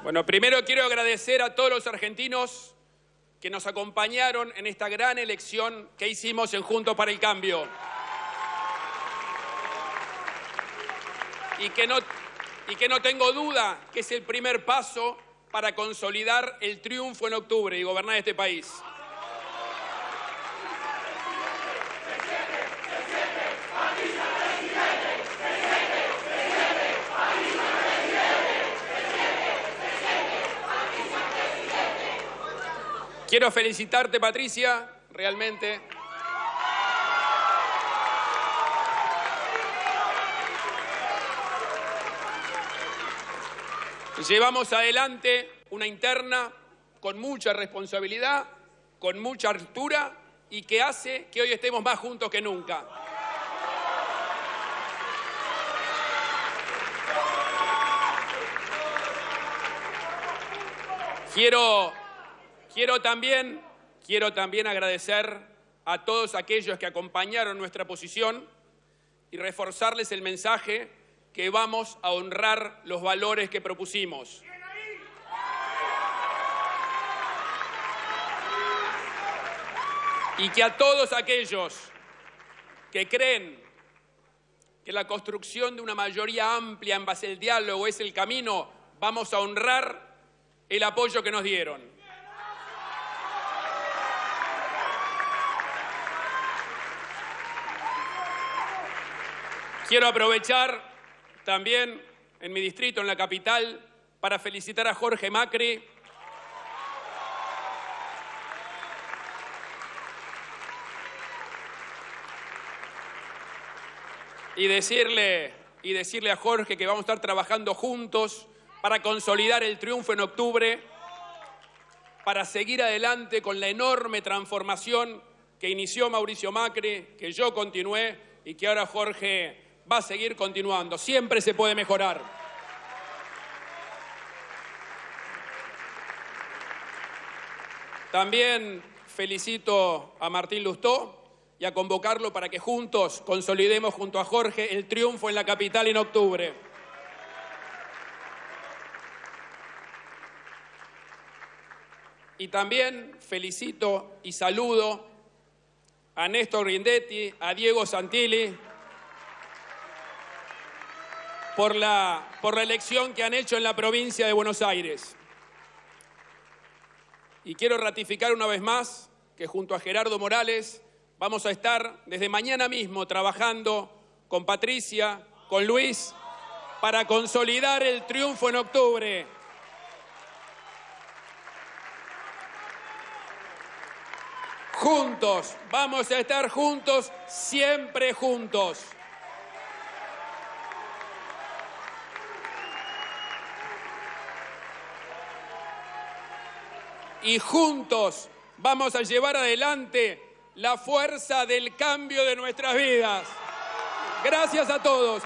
Bueno, primero quiero agradecer a todos los argentinos que nos acompañaron en esta gran elección que hicimos en Juntos para el Cambio. Y que no tengo duda que es el primer paso para consolidar el triunfo en octubre y gobernar este país. Quiero felicitarte, Patricia, realmente. Llevamos adelante una interna con mucha responsabilidad, con mucha altura y que hace que hoy estemos más juntos que nunca. Quiero también agradecer a todos aquellos que acompañaron nuestra posición y reforzarles el mensaje que vamos a honrar los valores que propusimos. Y que a todos aquellos que creen que la construcción de una mayoría amplia en base al diálogo es el camino, vamos a honrar el apoyo que nos dieron. Quiero aprovechar también en mi distrito, en la capital, para felicitar a Jorge Macri y decirle a Jorge que vamos a estar trabajando juntos para consolidar el triunfo en octubre, para seguir adelante con la enorme transformación que inició Mauricio Macri, que yo continué y que ahora Jorge va a seguir continuando. Siempre se puede mejorar. También felicito a Martín Lustó y a convocarlo para que juntos consolidemos junto a Jorge el triunfo en la capital en octubre. Y también felicito y saludo a Néstor Grindetti, a Diego Santilli, por la elección que han hecho en la provincia de Buenos Aires. Y quiero ratificar una vez más que junto a Gerardo Morales vamos a estar desde mañana mismo trabajando con Patricia, con Luis, para consolidar el triunfo en octubre. Juntos, vamos a estar juntos, siempre juntos. Y juntos vamos a llevar adelante la fuerza del cambio de nuestras vidas. Gracias a todos.